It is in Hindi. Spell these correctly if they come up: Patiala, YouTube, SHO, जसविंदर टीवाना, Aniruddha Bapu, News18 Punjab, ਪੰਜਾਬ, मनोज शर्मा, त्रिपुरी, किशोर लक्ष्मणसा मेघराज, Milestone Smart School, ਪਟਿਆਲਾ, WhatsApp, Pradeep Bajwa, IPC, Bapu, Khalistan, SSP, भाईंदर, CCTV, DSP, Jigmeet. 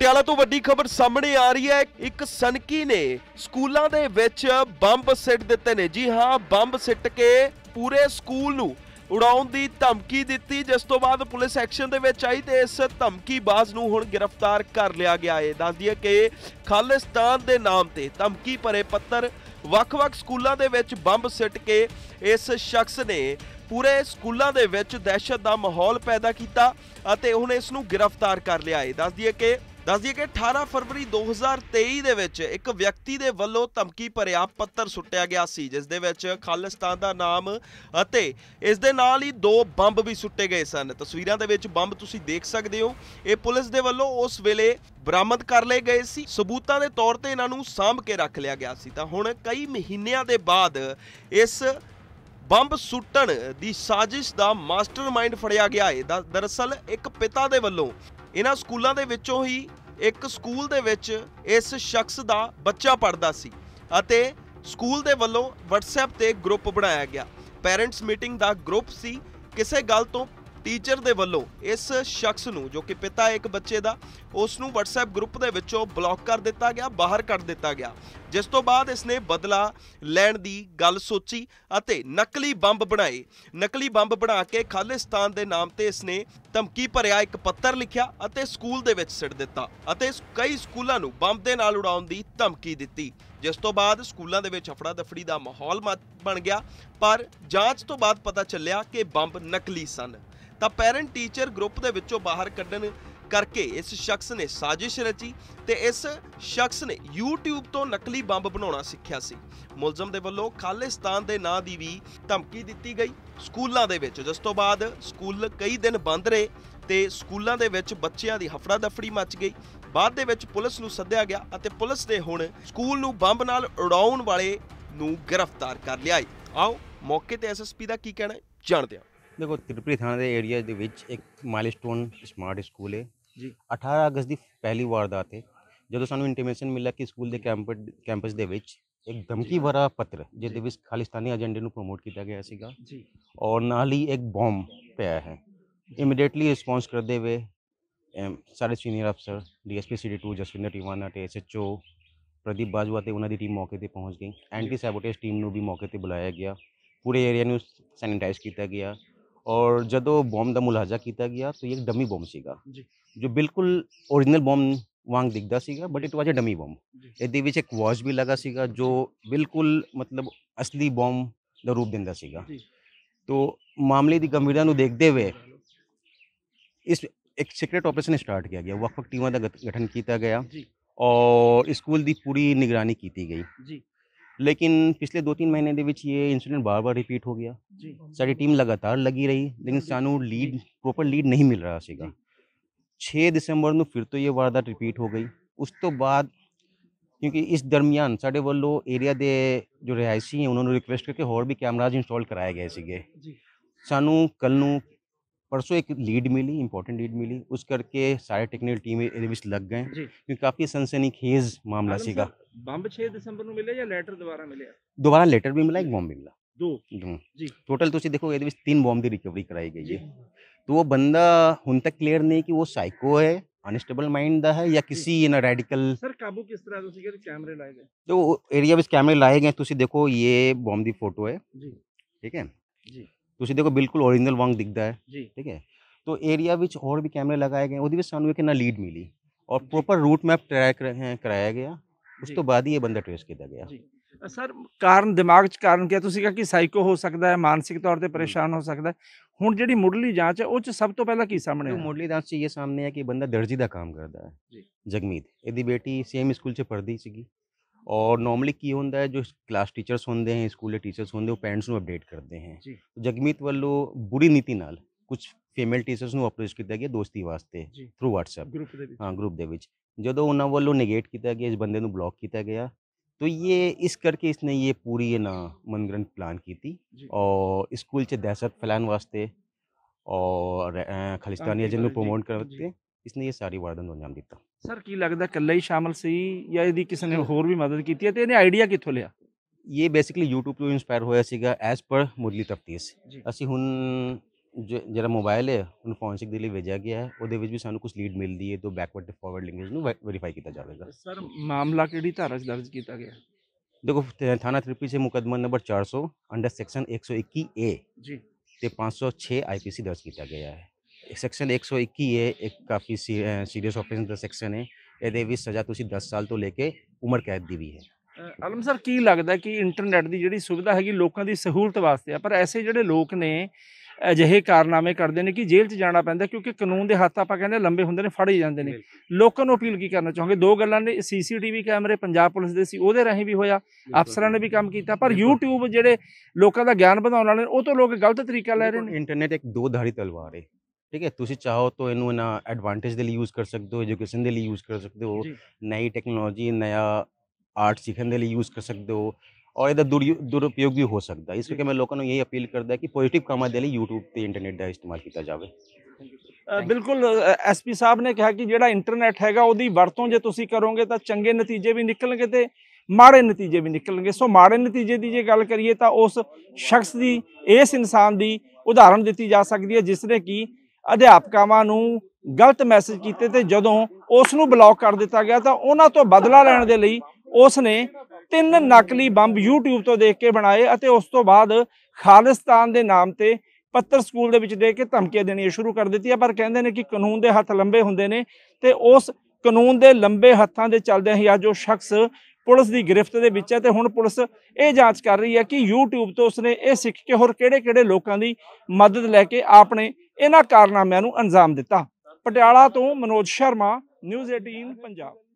ਪਟਿਆਲਾ ਤੋਂ ਵੱਡੀ ਖਬਰ ਸਾਹਮਣੇ ਆ ਰਹੀ ਹੈ। ਇੱਕ ਸਨਕੀ ਨੇ ਸਕੂਲਾਂ ਦੇ ਵਿੱਚ ਬੰਬ ਸਿੱਟ ਦਿੱਤੇ ਨੇ। ਜੀ ਹਾਂ, ਬੰਬ ਸਿੱਟ ਕੇ ਪੂਰੇ ਸਕੂਲ ਨੂੰ उड़ाउण दी धमकी दित्ती, जिस तो बाद पुलिस एक्शन दे विच आई ते इस धमकीबाज नूं हुण गिरफ्तार कर लिया गया है। दस दईए कि खालिस्तान दे नाम ते धमकी भरे पत्तर वख-वख स्कूलों दे विच बंब सिट के इस शख्स ने पूरे स्कूलों दे विच दहशत का माहौल पैदा किया अते हुण इस नूं गिरफ्तार कर लिया है। दस दईए कि 18 फरवरी 2023 दे विच एक व्यक्ति दे वल्लों धमकी भरिया पत्तर सुट्टिया गया सी, जिस दे विच खालिस्तान दा नाम अते इस दे नाल ही 2 बंब भी सुट्टे गए सन। तस्वीरां दे विच बंब तुसीं देख सकदे हो। इह पुलिस दे वल्लों उस वेले बरामद कर लए गए सी। सबूतां दे तौर ते इन्हां नूं सांभ के रख लिया गया सी। तां हुण कई महीनिਆਂ ਦੇ ਬਾਅਦ इस बंब सुट्टण दी साजिश दा मास्टरमाइंड फड़िया गया है। दरअसल एक पिता दे वल्लों इन्हां स्कूलों के विचों ही एक स्कूल दे विच इस शख्स का बच्चा पढ़दा सी अते स्कूल दे वल्लों WhatsApp ते ग्रुप बनाया गया, पेरेंट्स मीटिंग दा ग्रुप सी। किसी गल तो टीचर दे वल्लों इस शख्स नूं, जो कि पिता एक बच्चे दा, उसनूं WhatsApp ग्रुप दे विचों ब्लॉक कर दिता गया, बाहर कढ दिता गया। जिस तो बाद इसने बदला लैण दी गल सोची अते नकली बंब बना के खालिस्तान दे नाम ते इसने धमकी भरिया एक पत्तर लिखिया अते स्कूल दे विच सिट दिता अते कई स्कूलों नूं बंब दे नाल उड़ाउण दी धमकी दित्ती। जिस तो बाद स्कूलों के अफड़ा दफड़ी का माहौल बन गया, पर जांच तो बाद पता चलिया कि बंब नकली सन। तो पेरेंट टीचर ग्रुप के विचों बाहर कड्ढण करके इस शख्स ने साजिश रची ते इस शख्स ने YouTube तो नकली बंब बनाना सीखिया सी। मुलजम दे वल्लों खालिस्तान दे नां दी भी धमकी दित्ती गई स्कूलों के विच। जिस तो बाद स्कूल कई दिन बंद रहे ते स्कूलों के विच बच्चों की हफड़ा दफड़ी मच गई। बाद दे विच पुलिस नूं सद्दिया गया अते पुलिस ने हुण स्कूल नूं बंब नाल उड़ाउण वाले नूं गिरफ्तार कर लिया। आओ मौके ते SSP दा की कहना जानदे हां। देखो, त्रिपुरी थाना दे एरिया दे विच एक माइलस्टोन स्मार्ट स्कूल है जी। 18 अगस्त की पहली वारदात है, जो सानू इंटीमेशन मिला कि स्कूल के कैंपस के एक धमकी भरा पत्र जिसके विच खालिस्तानी एजेंडे को प्रमोट किया गया सीगा और नाल ही एक बॉम्ब पाया है। इमीडिएटली रिस्पॉन्स करते हुए सारे सीनियर अफसर DSP CD 2 जसविंदर टीवाना ते SHO प्रदीप बाजवा ते उन्हां दी टीम मौके पर पहुँच गई। एंटी सैबोटेज टीम नूं भी मौके पर बुलाया गया, पूरे एरिया नूं सैनिटाइज किया गया और जदों बॉम्ब का मुलाजा किया गया तो ये एक डमी बॉम्ब सीगा, जो बिल्कुल ओरिजिनल बॉम्ब वांग दिखता सीगा, but it was a dummy bomb. इसदे विच एक वॉच भी लगा सीगा जो बिल्कुल मतलब असली बॉम्ब का रूप दिंदा सीगा। तो मामले की गंभीरता को देखते हुए इस एक सीक्रेट ऑपरेशन स्टार्ट किया गया, वक्फ टीमों का गठन किया गया और स्कूल की पूरी निगरानी की गई। लेकिन पिछले 2-3 महीने के विच ये इंसिडेंट बार बार रिपीट हो गया। सारी टीम लगातार लगी रही, लेकिन सानू लीड प्रोपर लीड नहीं मिल रहा सीगा। 6 दिसंबर को फिर तो ये वारदात रिपीट हो गई। उस तो बाद क्योंकि इस दरमियान साढ़े वालों एरिया के जो रिहायशी हैं उन्होंने रिक्वेस्ट करके होर भी कैमराज इंस्टॉल कराए गए थे। सानू कल परसों एक लीड मिली, इंपॉर्टेंट लीड मिली, उस करके सारे टेक्निकल टीम एरिया में लग गए क्योंकि काफ़ी सनसनीखेज मामला सीगा। बम 6 दिसंबर को मिले या लेटर दोबारा लेटर भी मिला, एक बॉम्ब भी मिला, दो जी। टोटल तुम देखो ये 3 बॉम्ब की रिकवरी कराई गई है। तो वो बंदा हुन तक क्लियर नहीं कि वो साइको है, अनस्टेबल माइंड का है या किसी ना रेडिकल। सर काबू किस तरह तुम कैमरे लाए गए? तो एरिया में कैमरे लाए गए, तुम देखो ये बॉम्ब की फोटो है, ठीक है जी। तुम देखो बिल्कुल ओरिजिनल वांग दिखता है, ठीक है। तो एरिया में और भी कैमरे लगाए गए, वो सानू एक ना लीड मिली और प्रॉपर रूट मैप ट्रैक कराया गया। उस तो बाद ही ये बंदा ट्रेस किया गया। सर कारण दिमाग च कारण क्या तुसीं कहा कि साइको हो सकता है, मानसिक तौर पर परेशान हो सकता है। हुण जिहड़ी मुढ़ली जांच है उस सब तो पहला की सामने? मुढ़ली जांच च ये सामने है कि बंदा दर्जी का काम करता है। जगमीत इहदी बेटी सेम स्कूल च पढ़दी सीगी और नॉर्मली की होंदा है जो क्लास टीचर्स होंदे हैं, स्कूल के टीचर्स होंदे, वो पेरेंट्स को अपडेट करते हैं। जगमीत वालों बुरी नीति नाल कुछ फीमेल टीचर्स को अप्रोच किया गया दोस्ती वास्ते थ्रू WhatsApp, हाँ ग्रुप के विच। जदों उन्होंने वालों नेगेट किया गया, इस बंदे नूं ब्लॉक किया गया, तो ये इस करके इसने ये पूरी ना मनगढ़ंत प्लान की थी और स्कूल च दहशत फैलाने वास्ते और खालिस्तानी एजेंडे नूं प्रमोट करते इसने ये सारी वारदात को अंजाम दिता। सर की लगता कल्ला ही शामिल सी या यदि किसी ने होर भी मदद की है? तो इन्हें आइडिया कितों लिया? ये बेसिकली YouTube तो इंस्पायर होया सीगा। एज पर मुरली तफ्तीश असी हुन जरा मोबाइल है उन्हें फोरेंसिक दिल्ली भेजा गया है और भी सानू कुछ लीड मिलती है तो बैकवर्ड तो फॉरवर्ड लिंकेज में वेरीफाई किया जाएगा। सर मामला कि धारा च दर्ज किया गया? देखो थाना त्रिपुरी से मुकदमा नंबर 400 अंडर सेक्शन 121A जी 506 IPC दर्ज किया गया है। सैक्शन 121A एक काफ़ी सीरियस ऑफेंस का सैक्शन है। ये सज़ा तुसी 10 साल तो लेके उम्र कैद की भी है। आलम सर की लगता है कि इंटरनेट की जी सुविधा हैगी लोगों की सहूलत वास्ते पर ऐसे जोड़े लोग ने अजिहे कारनामे करते हैं कि जेल च जाना पैंदा क्योंकि कानून के हत्थ आप कहने लंबे होंगे ने फड़े जाते हैं। लोगों को अपील की करना चाहोगे? दो गल्लां ने CCTV कैमरे पंजाब पुलिस के सी उहदे राहीं भी होया अफसरां ने भी काम किया पर YouTube जिहड़े लोगों का ज्ञान बढ़ाने वाले वो तो लोग गलत तरीका लै रहे हैं। इंटरनेट एक दो धारी तलवार है। ठीक है तुसी चाहो तो इनू ना एडवांटेज के लिए यूज़ कर सकते हो, एजुकेशन के लिए यूज़ कर सकते हो, नई टैक्नोलॉजी नया आर्ट सीखने के लिए यूज़ कर सकते हो और इधर दुरुपयोग भी हो सकता है। इस करके मैं लोगों को यही अपील करता है कि पॉजिटिव कामों के लिए यूट्यूब पर इंटरनेट का इस्तेमाल किया जाए। बिल्कुल SP साहब ने कहा कि जो इंटरनेट हैगा उसकी वरतों जो तुसी करोगे तो चंगे नतीजे भी निकलेंगे तो माड़े नतीजे भी निकलेंगे। सो माड़े नतीजे की जो गल करिए तो उस शख्स की इस इंसान की उदाहरण दी जा सकती है जिसने कि अध्यापकावां नूं गलत मैसेज कीते ते जदों उसनूं ब्लॉक कर दिता गया तो उन्हां तों बदला लैण दे लई उसने 3 नकली बंब YouTube तो देख के बनाए और उस तो बाद खालिस्तान के नाम से पत्तर स्कूल दे के धमकियां देनियां शुरू कर दित्तियां। पर कहते हैं कि कानून के हथ लंबे होंदे ने ते उस कानून के लंबे हथां दे चलदे ही अज उस शख्स पुलिस की गिरफ्त के विच है तो हुण पुलिस ये जाँच कर रही है कि YouTube तो उसने ये सीख के होर किहड़े-किहड़े लोगों की मदद लैके आपने इन्हां कारनामियां नूं अंजाम दिता। पटियाला तो मनोज शर्मा, News18 पंजाब।